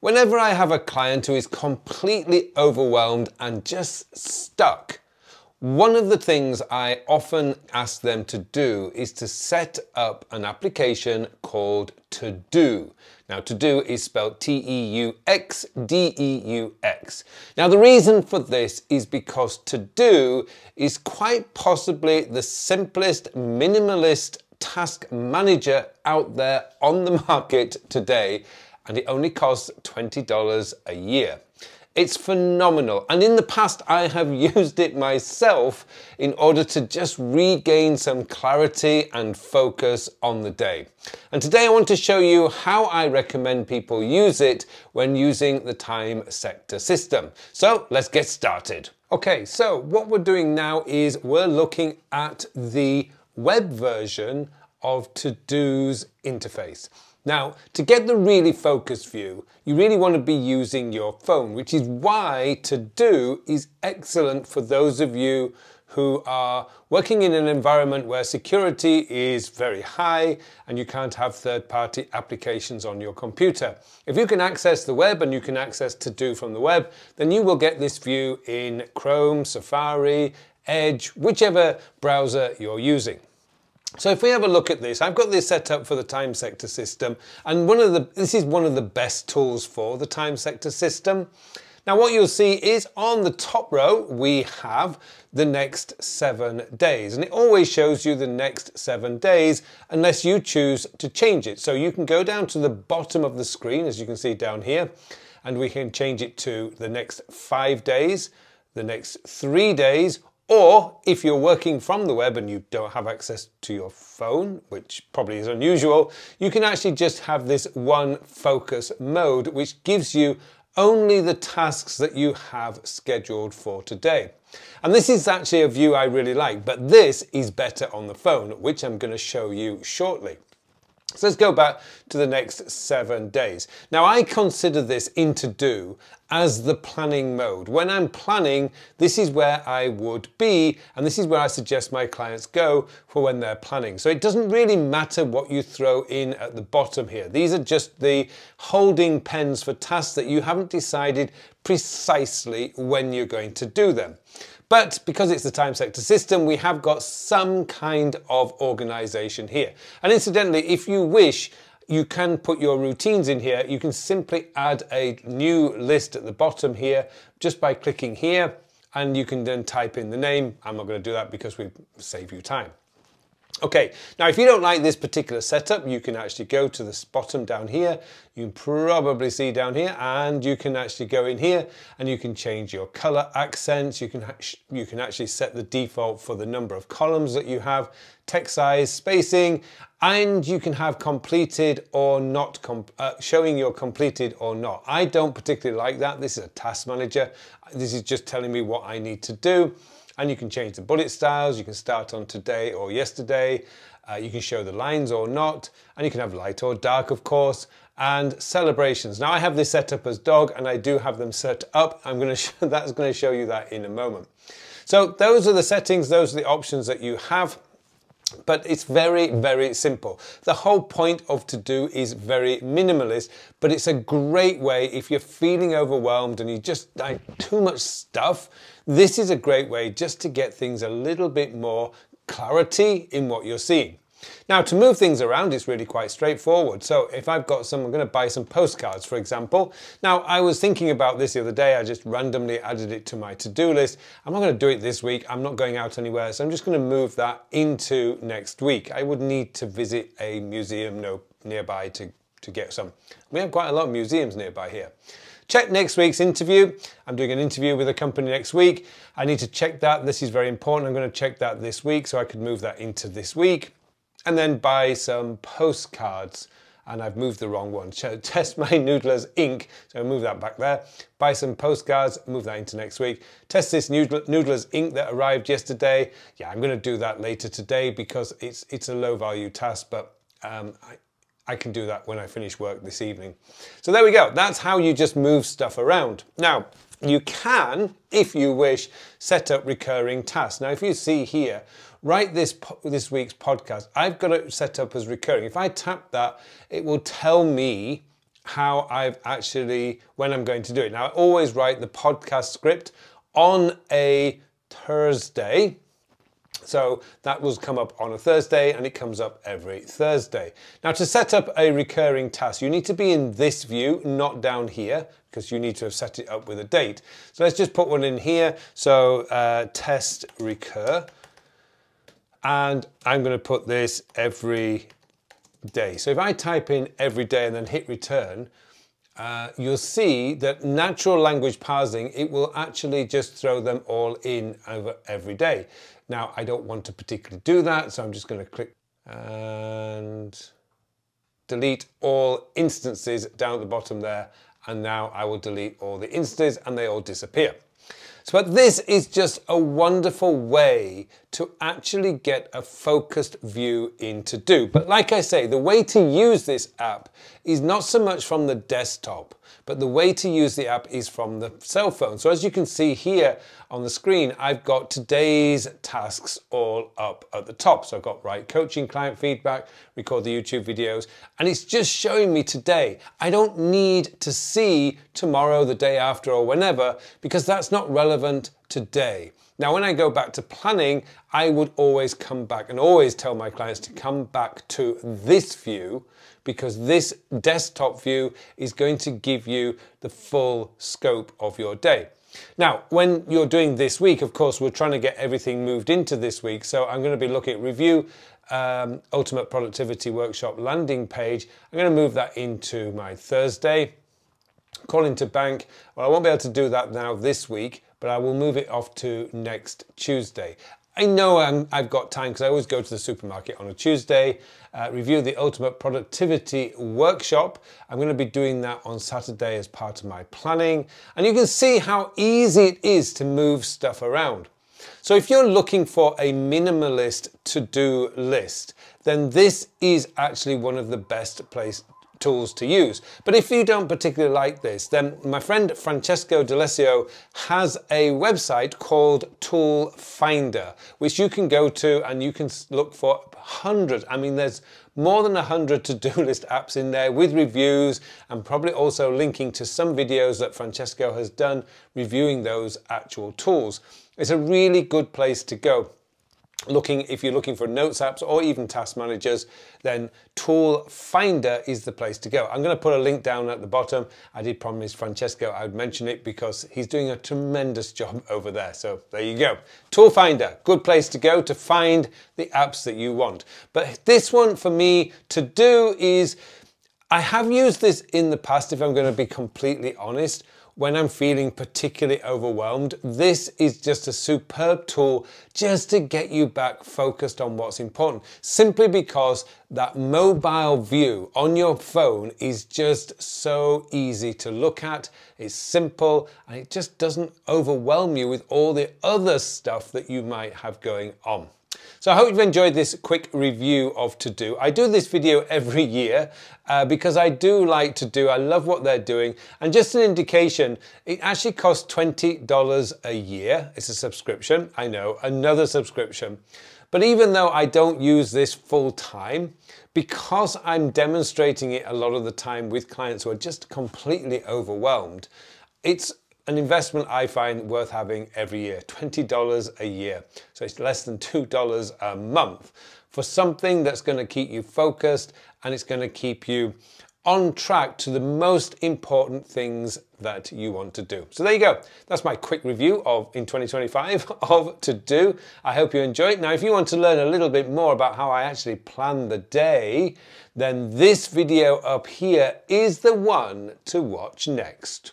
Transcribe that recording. Whenever I have a client who is completely overwhelmed and just stuck, one of the things I often ask them to do is to set up an application called TeuxDeux. Now, TeuxDeux is spelled TEUXDEUX. Now, the reason for this is because TeuxDeux is quite possibly the simplest, minimalist task manager out there on the market today, and it only costs $20 a year. It's phenomenal, and in the past I have used it myself in order to just regain some clarity and focus on the day. And today I want to show you how I recommend people use it when using the time sector system. So let's get started. Okay, so what we're doing now is we're looking at the web version of TeuxDeux's interface. Now, to get the really focused view, you really want to be using your phone, which is why TeuxDeux is excellent for those of you who are working in an environment where security is very high and you can't have third-party applications on your computer. If you can access the web and you can access TeuxDeux from the web, then you will get this view in Chrome, Safari, Edge, whichever browser you're using. So if we have a look at this, I've got this set up for the time sector system, and this is one of the best tools for the time sector system. Now what you'll see is on the top row we have the next 7 days, and it always shows you the next 7 days unless you choose to change it. So you can go down to the bottom of the screen, as you can see down here, and we can change it to the next 5 days, the next 3 days, or if you're working from the web and you don't have access to your phone, which probably is unusual, you can actually just have this one focus mode, which gives you only the tasks that you have scheduled for today. And this is actually a view I really like, but this is better on the phone, which I'm going to show you shortly. So let's go back to the next 7 days. Now I consider this in TeuxDeux as the planning mode. When I'm planning, this is where I would be, and this is where I suggest my clients go for when they're planning. So it doesn't really matter what you throw in at the bottom here. These are just the holding pens for tasks that you haven't decided precisely when you're going to do them. But because it's the time sector system, we have got some kind of organization here. And incidentally, if you wish, you can put your routines in here. You can simply add a new list at the bottom here just by clicking here, and you can then type in the name. I'm not going to do that because we save you time. Okay, now if you don't like this particular setup, you can actually go to the bottom down here, you can probably see down here, and you can actually go in here and you can change your color accents, you can actually set the default for the number of columns that you have, text size, spacing, and you can have completed or not, showing your completed or not. I don't particularly like that. This is a task manager. This is just telling me what I need to do. And you can change the bullet styles, you can start on today or yesterday, you can show the lines or not, and you can have light or dark, of course, and celebrations. Now I have this set up as dog, and I do have them set up. That's going to show you that in a moment. So those are the settings, those are the options that you have. But it's very, very simple. The whole point of TeuxDeux is very minimalist, but it's a great way if you're feeling overwhelmed and you just like too much stuff. This is a great way just to get things a little bit more clarity in what you're seeing. Now to move things around, it's really quite straightforward. So if I've got some, I'm going to buy some postcards, for example. Now I was thinking about this the other day. I just randomly added it to my to-do list. I'm not going to do it this week. I'm not going out anywhere. So I'm just going to move that into next week. I would need to visit a museum nearby to get some. We have quite a lot of museums nearby here. Check next week's interview. I'm doing an interview with a company next week. I need to check that. This is very important. I'm going to check that this week, so I could move that into this week. And then buy some postcards, and I've moved the wrong one. Test my Noodler's ink, so I'll move that back there. Buy some postcards, move that into next week. Test this Noodler's ink that arrived yesterday. Yeah, I'm gonna do that later today because it's a low value task, but I can do that when I finish work this evening. So there we go, that's how you just move stuff around. Now, you can, if you wish, set up recurring tasks. Now, if you see here, write this week's podcast, I've got it set up as recurring. If I tap that, it will tell me how I've actually, when I'm going to do it. Now, I always write the podcast script on a Thursday. So that will come up on a Thursday, and it comes up every Thursday. Now, to set up a recurring task, you need to be in this view, not down here, because you need to have set it up with a date. So let's just put one in here. So test recur, and I'm going to put this every day. So if I type in every day and then hit return, you'll see that natural language parsing, it will actually just throw them all in over every day. Now, I don't want to particularly do that, so I'm just going to click and delete all instances down at the bottom there. And now I will delete all the instances and they all disappear. So, but this is just a wonderful way to actually get a focused view in TeuxDeux. But like I say, the way to use this app is not so much from the desktop, but the way to use the app is from the cell phone. So as you can see here on the screen, I've got today's tasks all up at the top. So I've got write coaching, client feedback, record the YouTube videos, and it's just showing me today. I don't need to see tomorrow, the day after, or whenever, because that's not relevant today. Now, when I go back to planning, I would always come back and always tell my clients to come back to this view, because this desktop view is going to give you the full scope of your day. Now, when you're doing this week, of course, we're trying to get everything moved into this week. So I'm going to be looking at review, Ultimate Productivity Workshop landing page. I'm going to move that into my Thursday. Call into bank. Well, I won't be able to do that now this week, but I will move it off to next Tuesday. I know I've got time because I always go to the supermarket on a Tuesday. Review the Ultimate Productivity Workshop. I'm going to be doing that on Saturday as part of my planning. And you can see how easy it is to move stuff around. So if you're looking for a minimalist to-do list, then this is actually one of the best places tools to use. But if you don't particularly like this, then my friend Francesco D'Alessio has a website called Tool Finder, which you can go to and you can look for hundreds. I mean, there's more than 100 to-do list apps in there with reviews, and probably also linking to some videos that Francesco has done reviewing those actual tools. It's a really good place to go. If you're looking for notes apps or even task managers, then Tool Finder is the place to go. I'm going to put a link down at the bottom. I did promise Francesco I would mention it because he's doing a tremendous job over there. So there you go. Tool Finder, good place to go to find the apps that you want. But this one for me to do is, I have used this in the past, if I'm going to be completely honest, when I'm feeling particularly overwhelmed. This is just a superb tool just to get you back focused on what's important, simply because that mobile view on your phone is just so easy to look at. It's simple, and it just doesn't overwhelm you with all the other stuff that you might have going on. So I hope you've enjoyed this quick review of TeuxDeux. I do this video every year because I do like TeuxDeux. I love what they're doing. And just an indication, it actually costs $20 a year. It's a subscription, I know, another subscription. But even though I don't use this full time, because I'm demonstrating it a lot of the time with clients who are just completely overwhelmed, it's an investment I find worth having every year, $20 a year. So it's less than $2 a month for something that's going to keep you focused, and it's going to keep you on track to the most important things that you want to do. So there you go. That's my quick review of in 2025 of TeuxDeux. I hope you enjoy it. Now, if you want to learn a little bit more about how I actually plan the day, then this video up here is the one to watch next.